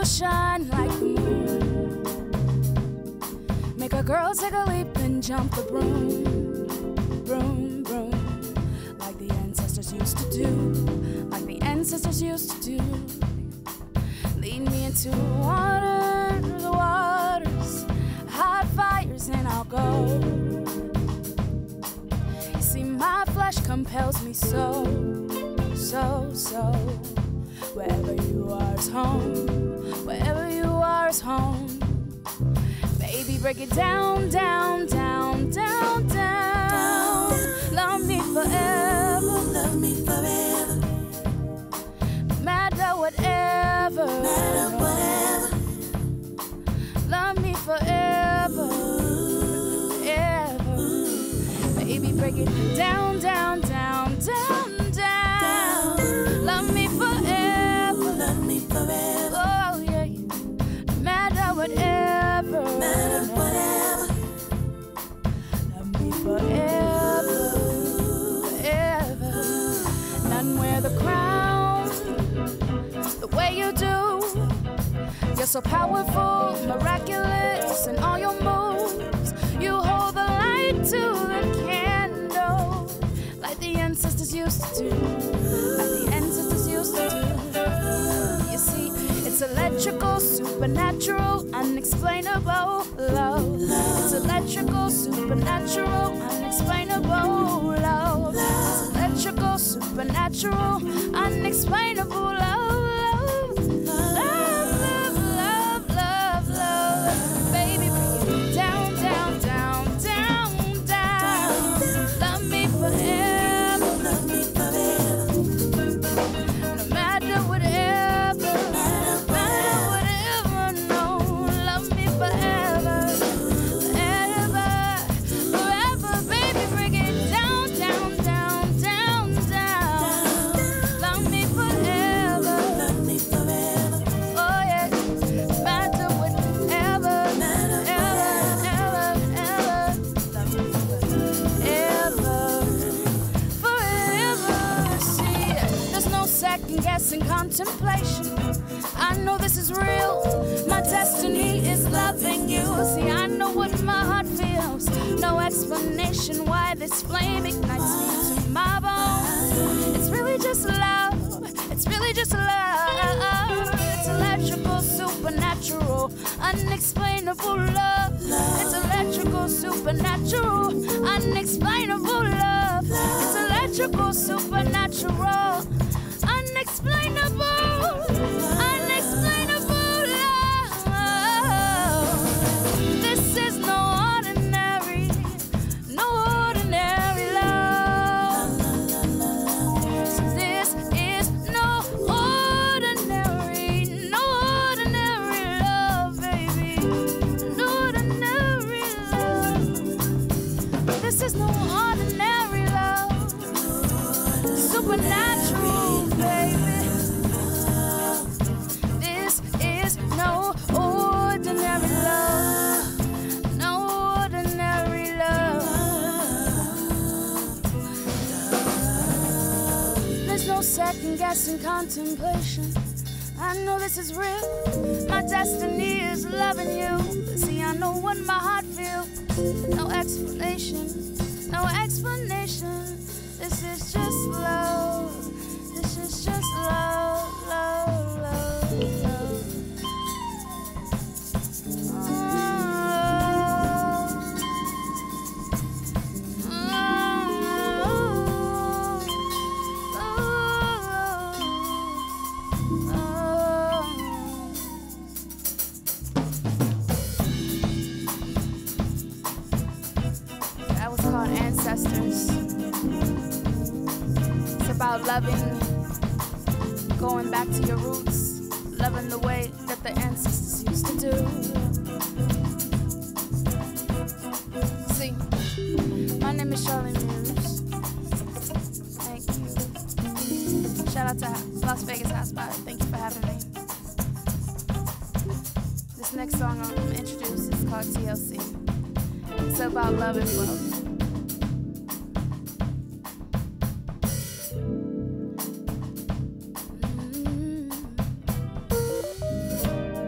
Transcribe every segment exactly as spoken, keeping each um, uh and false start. will shine like the moon. Make a girl take a leap and jump the broom, broom, broom. Like the ancestors used to do, like the ancestors used to do. Lead me into the water, the waters, hot fires, and I'll go. You see, my flesh compels me so, so, so. Wherever you are is home, wherever you are is home. Baby, break it down, down, down, down, down. Love me forever, love me forever. No matter whatever, no matter whatever. Love me forever, forever. Baby, break it down, down, down, down, down. Love me forever. Oh yeah, no matter whatever, no matter whatever, love me forever, forever. None wear the crowns the way you do. You're so powerful, miraculous in all your moves. You hold the light to the candle, like the ancestors used to do, like the ancestors used to do. It's electrical, supernatural, unexplainable love. It's electrical, supernatural, unexplainable love. It's electrical, supernatural, unexplainable love. Love, love, love, love, love. Baby, bring it down, down, down, down, down. Love me forever, love me forever. No matter whatever. In contemplation, I know this is real. My destiny is loving you. See, I know what my heart feels. No explanation why this flame ignites me to my bones. It's really just love. It's really just love. It's electrical, supernatural, unexplainable love. It's electrical, supernatural, unexplainable love. It's electrical, supernatural. Unexplainable, unexplainable love. This is no ordinary, no ordinary love. This is no ordinary, no ordinary love, baby. No ordinary love. This is no ordinary love. Supernatural. Second guessing contemplation. I know this is real. My destiny is loving you. See, I know what my heart feels. No explanation, no explanation. This is just love. This is just love, love, love, love. About loving, going back to your roots, loving the way that the ancestors used to do. See, my name is Charlene Muse. Thank you. Shout out to Las Vegas Hotspot. Thank you for having me. This next song I'm going to introduce is called T L C. It's about love and wealth. Thank you.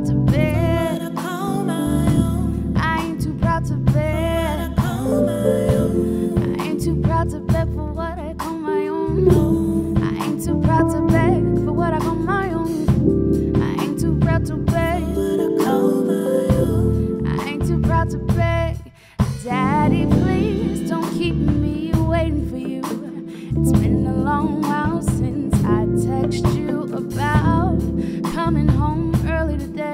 proud to bet. I ain't too proud to bet. I ain't too proud to bet for what I call my own. I ain't too proud to bet for what I call my own. I ain't too proud to bet. I ain't too proud to bet. Daddy, please don't keep me waiting for you. It's been a long while since I texted you about coming home early today.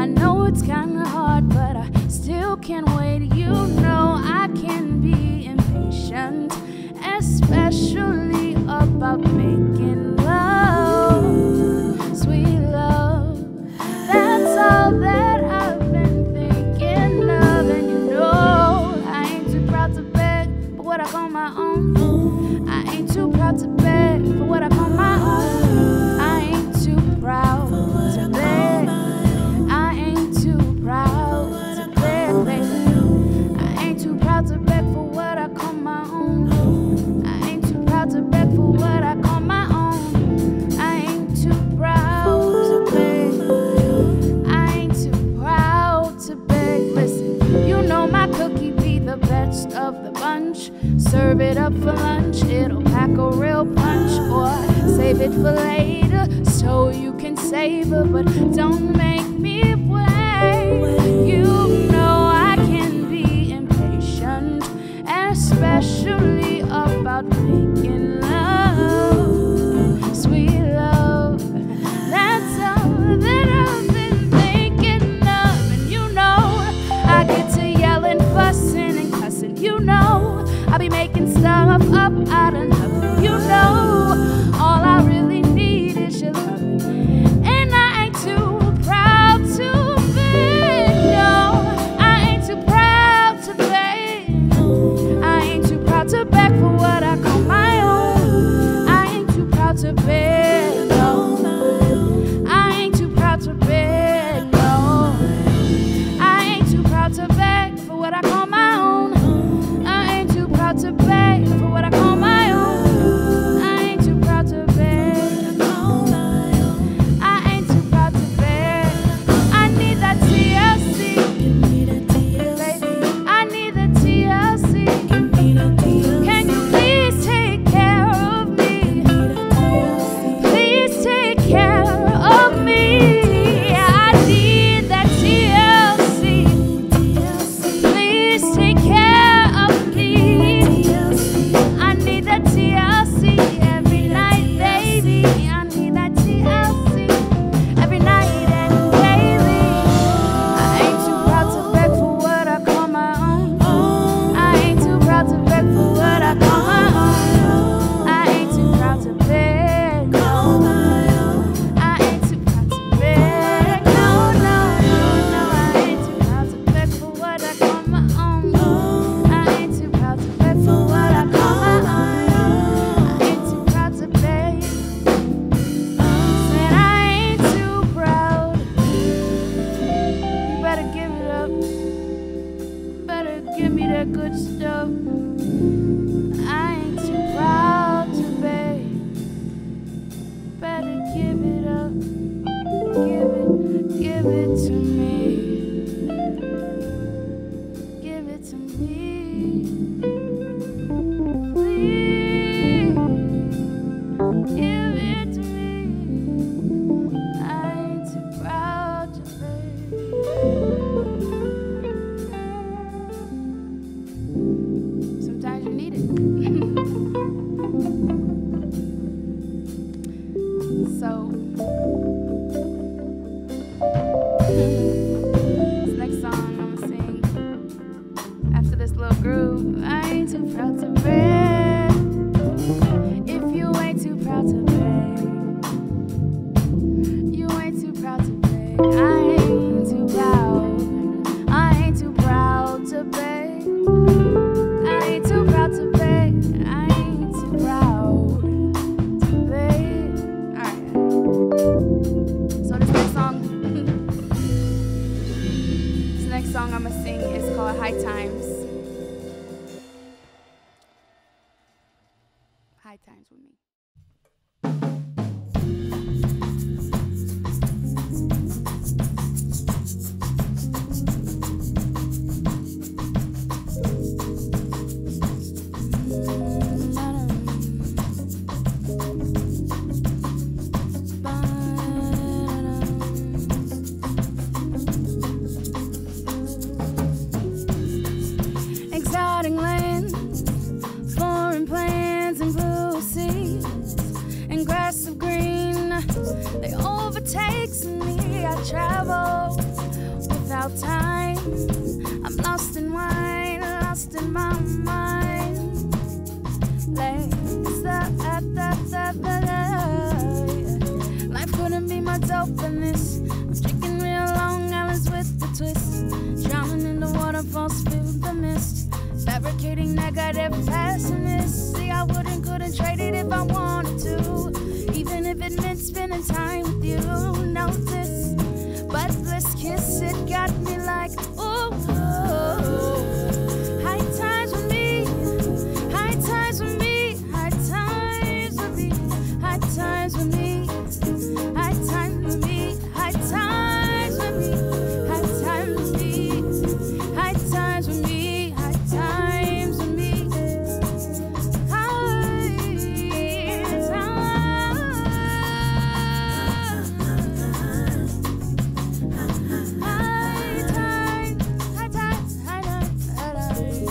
I know it's kinda hard, but I still can't wait. You know I can be impatient, especially about making love, sweet love. That's all that I've been thinking of. And you know I ain't too proud to beg for what I call my own. I ain't too proud to beg for what I call my own. Of the bunch, serve it up for lunch. It'll pack a real punch, or save it for later so you can savor. But don't make me wait. You know I can be impatient, especially about making love, sweet love. That's all that I've been thinking of. And you know I get to yelling, fussing. You know, I'll be making stuff up out of nothing. You know, all I really need is your love. And I ain't too proud to beg. No, I ain't too proud to beg. I ain't too proud to beg for what I call my own. I ain't too proud to beg. No, I ain't too proud to beg. No, I ain't too proud to beg for what I call my own. With me. travel without time. I'm lost in wine, lost in my mind. Life couldn't be more dope than this. I'm drinking real long hours with a twist. Drowning in the waterfalls, filled the mist. Fabricating negative pessimists. See, I wouldn't, couldn't trade it if I wanted to. Even if it meant spending time with you. Notice, but this kiss, it got me like, ooh, ooh. High times with me, high times with me, high times with me, high times with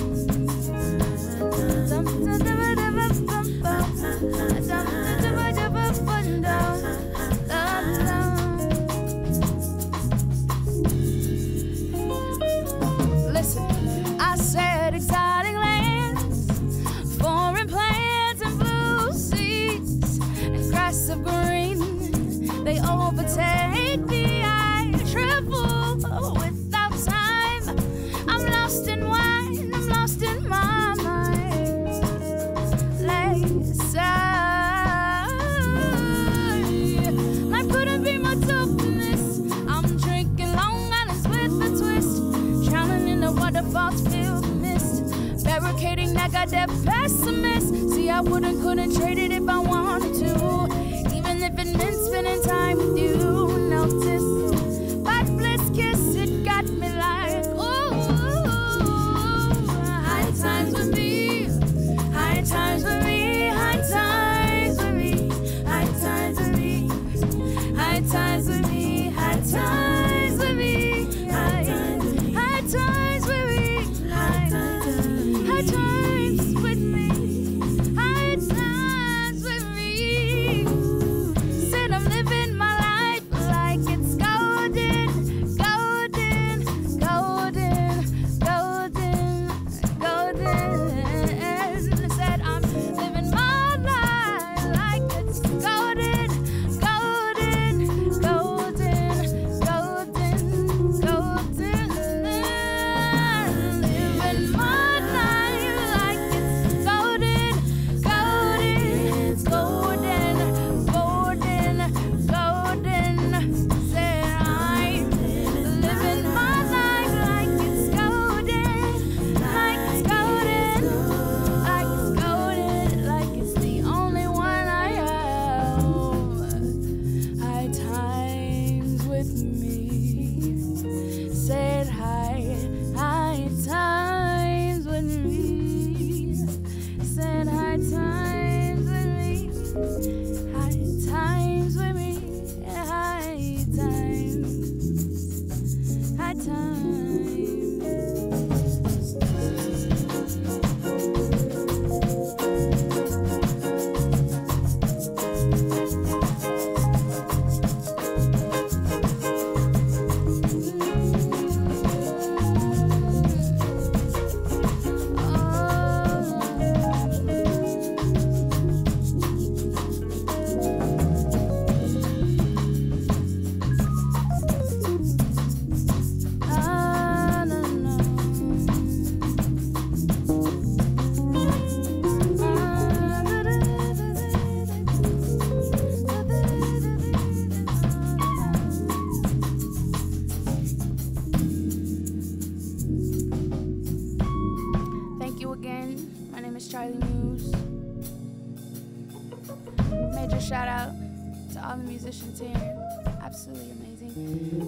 me, high times with me, high times with me, high times with me, high times with me.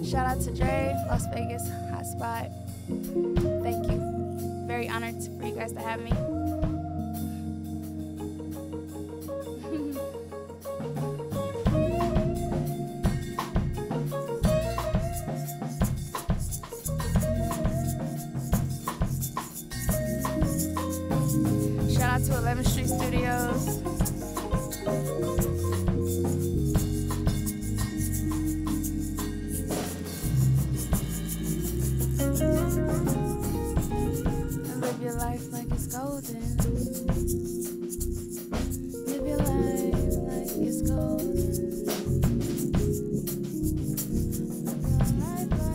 Shout out to Dre, Las Vegas Hotspot. Thank you. Very honored for you guys to have me. Shout out to eleven Street Studios. And live your life like it's golden. Live your life like it's golden. Live your life like it's golden. Live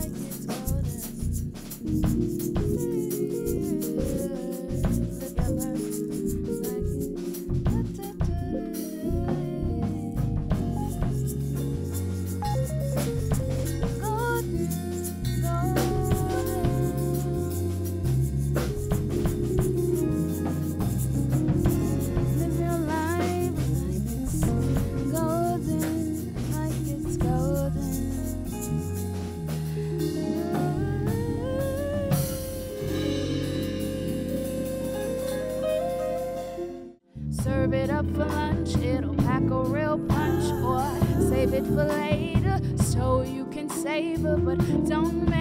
your life like it's golden. Serve it up for lunch, it'll pack a real punch, or save it for later so you can savor, but don't make